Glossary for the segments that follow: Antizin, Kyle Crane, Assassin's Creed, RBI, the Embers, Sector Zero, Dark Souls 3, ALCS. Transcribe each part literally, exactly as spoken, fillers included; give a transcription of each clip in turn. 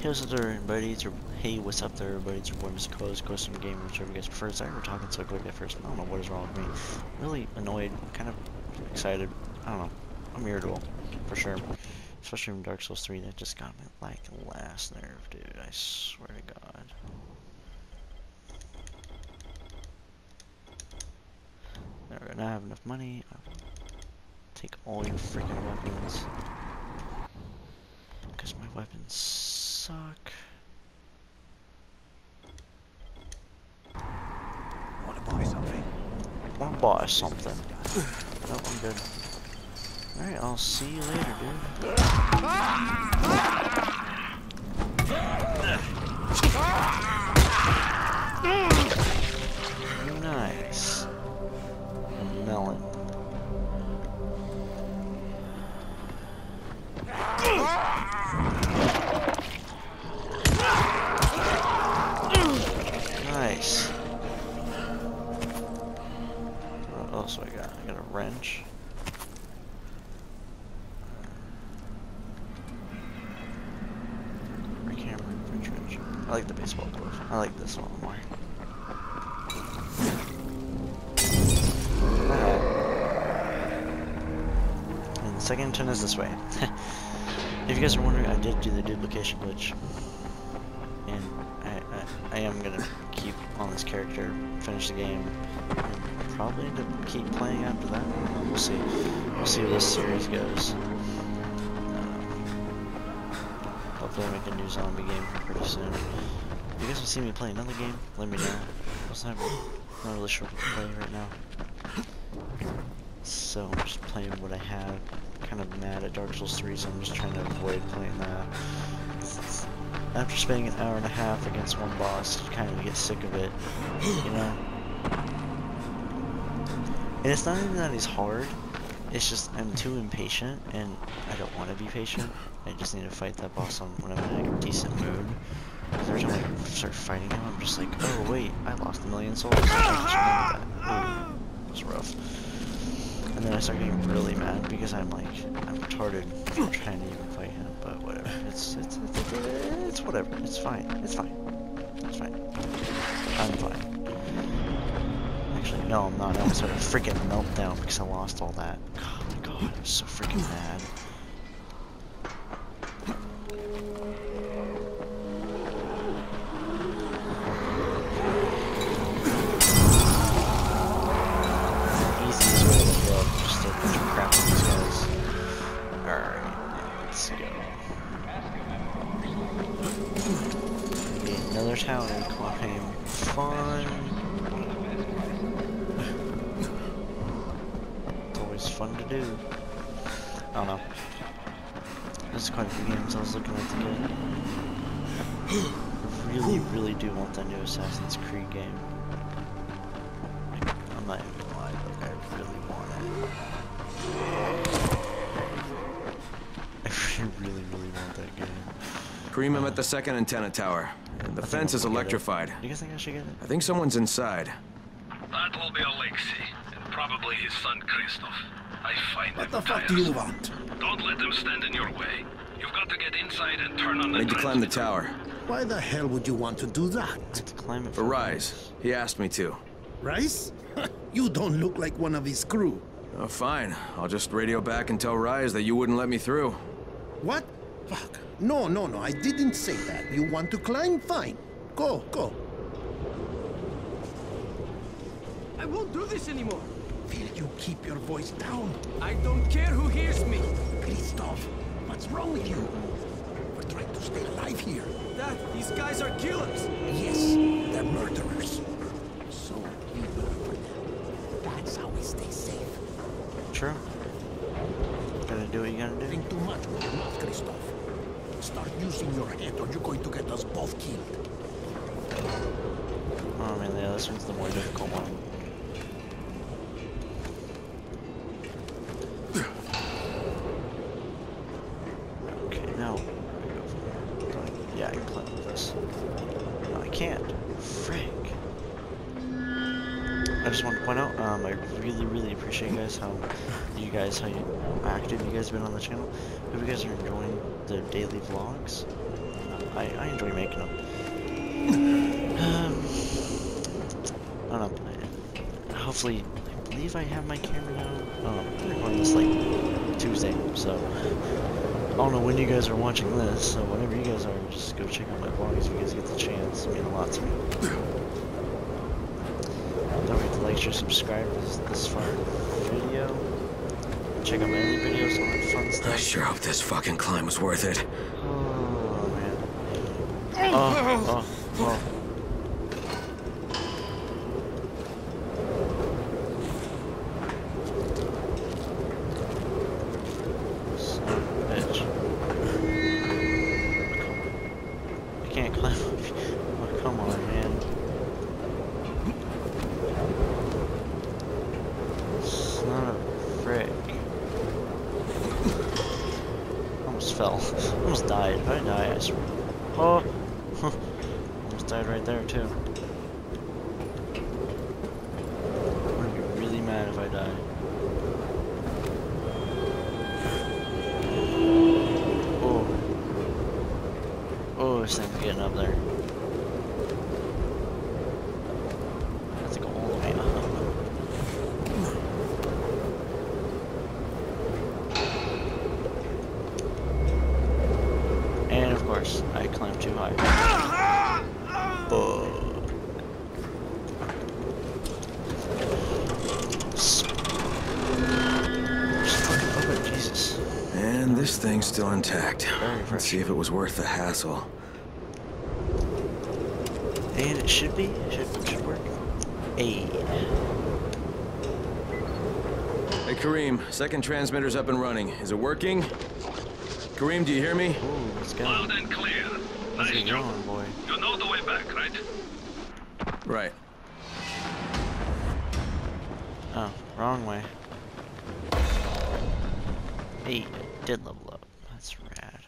Hey, what's up there, everybody? It's your, hey, what's up there, everybody? It's your boy, Mister Close, Custom Game, whichever you guys prefer. Sorry we're talking so quick at first. I don't know what is wrong with me. Really annoyed, kind of excited. I don't know. I'm irritable, for sure. Especially from Dark Souls three. That just got me like last nerve, dude. I swear to God. There we go. Now I have enough money. I'll take all your freaking weapons. Because my weapons suck. Wanna buy something? Wanna buy something? Nope, I'm good. Alright, I'll see you later, dude. Nice. A melon. Nice. What else I got? I got a wrench. I like the baseball glove. I like this one more. Alright. And the second turn is this way. If you guys are wondering, I did do the duplication glitch. And I, I, I am going to keep on this character, finish the game, and probably end up keep playing after that. We'll see. We'll see how this series goes. Hopefully I make a new zombie game pretty soon. If you guys want to see me play another game, let me know. I'm not really sure what to play right now. So I'm just playing what I have. I'm kind of mad at Dark Souls three, so I'm just trying to avoid playing that. After spending an hour and a half against one boss, you kind of get sick of it, you know? And it's not even that he's hard. It's just I'm too impatient, and I don't want to be patient. I just need to fight that boss on when I'm in a decent mood. Because every time I start fighting him, I'm just like, oh wait, I lost a million souls. I that. Ooh, was rough. And then I start getting really mad because I'm like, I'm retarded for trying to even fight him. But whatever, it's it's it's, it's, it's whatever. It's fine. It's fine. It's fine. I'm fine. Actually, no, I'm not. I almost had a freaking meltdown because I lost all that. Oh my god, I'm so freaking mad. Fun to do. I don't know. There's quite a few games I was looking at to get. I really, really do want that new Assassin's Creed game. I'm not even gonna lie, like, I really want it. I really, really want that game. Premium uh, at the second antenna tower. And the I fence is electrified. Do you guys think I should get it? I think someone's inside. That will be Alexei, and probably his son Christoph. I find what the fuck tiresome. Do you want? Don't let them stand in your way. You've got to get inside and turn on I the need to climb the tower. Why the hell would you want to do that? Climb it for Rise. He asked me to. Rise? You don't look like one of his crew. Oh, fine. I'll just radio back and tell Rise that you wouldn't let me through. What? Fuck. No, no, no. I didn't say that. You want to climb? Fine. Go, go. I won't do this anymore. Will you keep your voice down? I don't care who hears me. Christoph, what's wrong with you? We're trying to stay alive here. Dad, these guys are killers. Yes, they're murderers. So we look for them. That's how we stay safe. Sure. Gotta do what you gotta do. Think too much with your mouth, Christoph. Start using your head or you're going to get us both killed. Oh man, yeah, this one's the more difficult one. Appreciate you guys how you guys how you, active you guys have been on the channel. Hope you guys are enjoying the daily vlogs. Um, I, I enjoy making them. Um, I don't know. Hopefully, I believe I have my camera now. Oh, I'm recording this like Tuesday, so I don't know when you guys are watching this. So whenever you guys are, just go check out my vlog if you guys get the chance. It means a lot to me. Don't forget to like, share, subscribe this this far video. Check out my other videos on fun stuff. I sure hope this fucking climb was worth it. Oh man. Oh, oh, oh. Son of a bitch. Come on. I can't climb up here. Oh, come on, man. Son of a frick. Almost fell. Almost died. If I die, I swear. Oh! Almost died right there, too. I'm gonna be really mad if I die. Oh. Oh, this thing's getting up there. I climbed too high. Oh. Just fucking open, Jesus. And this thing's still intact. Let's see if it was worth the hassle. And it should be. It should, it should work. Hey. Hey, Kareem. Second transmitter's up and running. Is it working? Kareem, do you hear me? Ooh, let's go. Loud and clear. Nice job. Going, boy? You know the way back, right? Right. Oh, wrong way. Hey, I did level up. That's rad.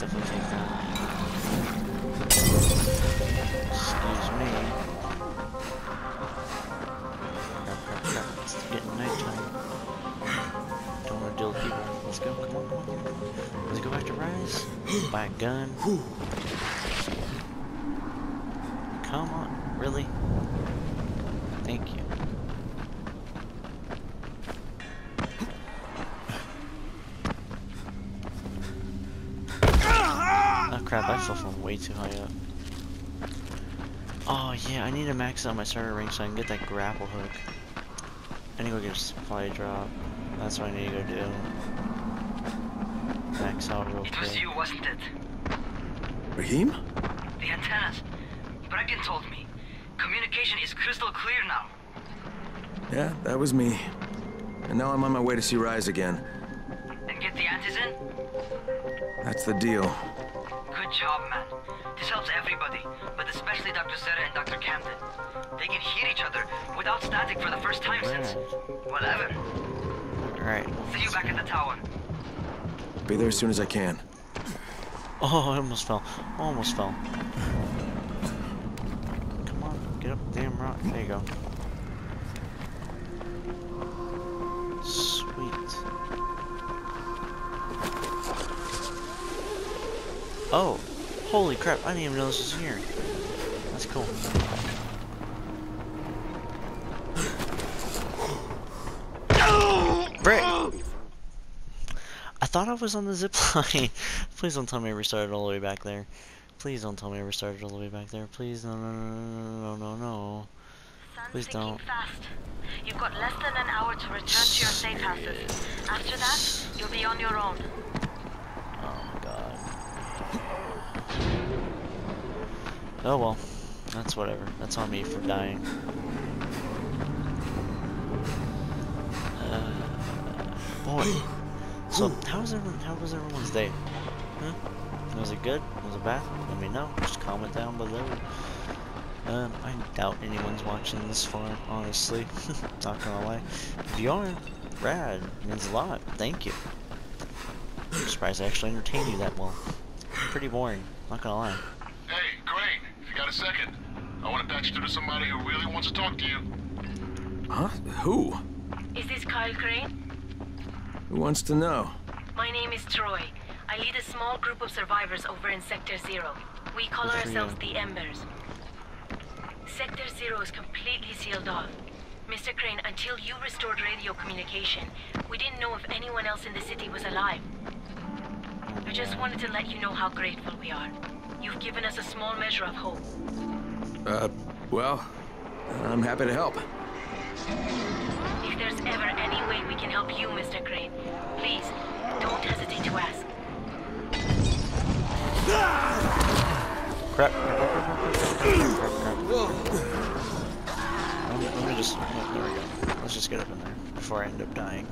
Definitely take that. Excuse me. Getting nighttime. Don't want to deal with people. Let's go. Come on, come on, come on. Let's go back to Rise. Buy a gun. Come on, really? Thank you. Oh crap! I fell from way too high up. Oh yeah, I need to max out my starter range so I can get that grapple hook. I need to go get a supply drop. That's what I need to go do. Max out real quick. It was you, wasn't it? Raheem? The antennas. Bracken told me. Communication is crystal clear now. Yeah, that was me. And now I'm on my way to see Rise again. And get the Antizin? That's the deal. Good job, man. This helps everybody, but especially Doctor Serra and Doctor Camden. They can hear each other without static for the first time right. since... whatever. Alright. See you back at the tower. Be there as soon as I can. Oh, I almost fell. Almost fell. Come on, get up the damn rock. There you go. Sweet. Oh! Holy crap, I didn't even know this was here. That's cool. Brick! I thought I was on the zip line. Please don't tell me I restarted all the way back there. Please don't tell me I restarted all the way back there. Please, no, no, no, no, no, no. Please don't. You've got less than an hour to return to your safe houses. After that, you'll be on your own. Oh well, that's whatever. That's on me for dying. Uh, boy, so how was everyone? How was everyone's day? Huh? Was it good? Was it bad? Let me know. Just comment down below. Um, I doubt anyone's watching this far, honestly. Not gonna lie. If you are, rad, it means a lot. Thank you. I'm surprised I actually entertained you that well. Pretty boring. Not gonna lie. Second, I want to patch you to somebody who really wants to talk to you. Huh? Who? Is this Kyle Crane? Who wants to know? My name is Troy. I lead a small group of survivors over in Sector Zero. We call What's ourselves the Embers. Sector Zero is completely sealed off. Mister Crane, until you restored radio communication, we didn't know if anyone else in the city was alive. I just wanted to let you know how grateful we are. You've given us a small measure of hope. Uh, well, I'm happy to help. If there's ever any way we can help you, Mister Crane, please, don't hesitate to ask. Crap. Whoa. Let me, let me just... There we go. Let's just get up in there before I end up dying.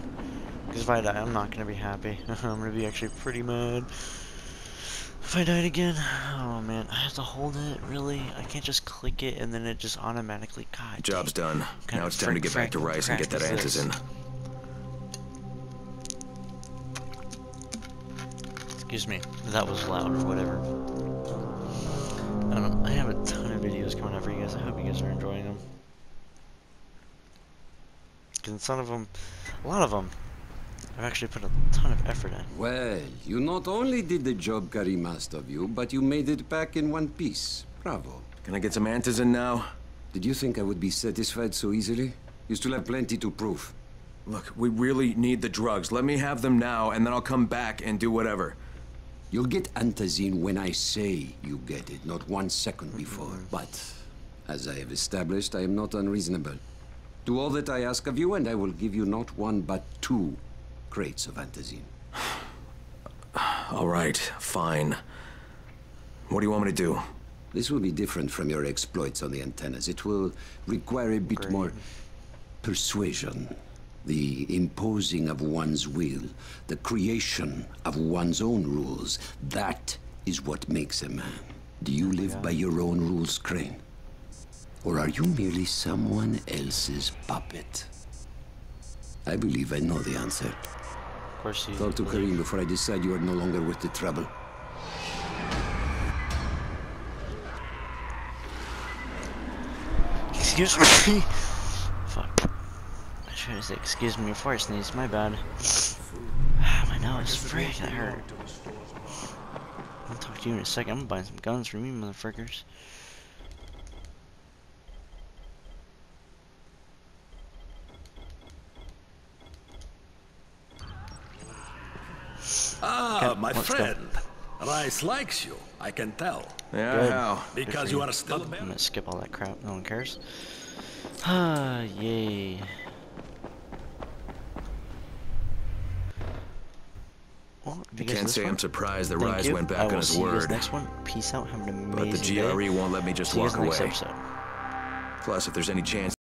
Because if I die, I'm not going to be happy. I'm going to be actually pretty mad. If I died again, oh man, I have to hold it, really? I can't just click it and then it just automatically... God, Job's dang. done. Now it's time to get back to Rice and get that Antizin. Excuse me, that was loud or whatever. I don't know, I have a ton of videos coming out for you guys. I hope you guys are enjoying them. Because some of them, a lot of them, I've actually put a ton of effort in. Well, you not only did the job Karim asked of you, but you made it back in one piece. Bravo. Can I get some Antizin now? Did you think I would be satisfied so easily? You still have plenty to prove. Look, we really need the drugs. Let me have them now, and then I'll come back and do whatever. You'll get Antizin when I say you get it, not one second before. But, as I have established, I am not unreasonable. Do all that I ask of you, and I will give you not one, but two crates of Antizin. All right, fine. What do you want me to do? This will be different from your exploits on the antennas. It will require a bit Great. more persuasion. The imposing of one's will, the creation of one's own rules, that is what makes a man. Do you live yeah. by your own rules, Crane? Or are you merely someone else's puppet? I believe I know the answer. Of course you Talk to Karim before I decide you are no longer worth the trouble. Excuse me. Fuck. I was trying to say, excuse me before I sneeze, my bad. Ah, my nose is freaking hurt. I'll talk to you in a second. I'm gonna buy some guns from you, motherfuckers. Ah, okay, my friend. Go. Rice likes you, I can tell. Yeah, how? Because you are still... I'm gonna skip all that crap, no one cares. Ah, yay. I can't say I'm surprised that Rise went back on his word. Next one. Peace out. Have an amazing day. But the G R E won't let me just walk away. Plus, if there's any chance.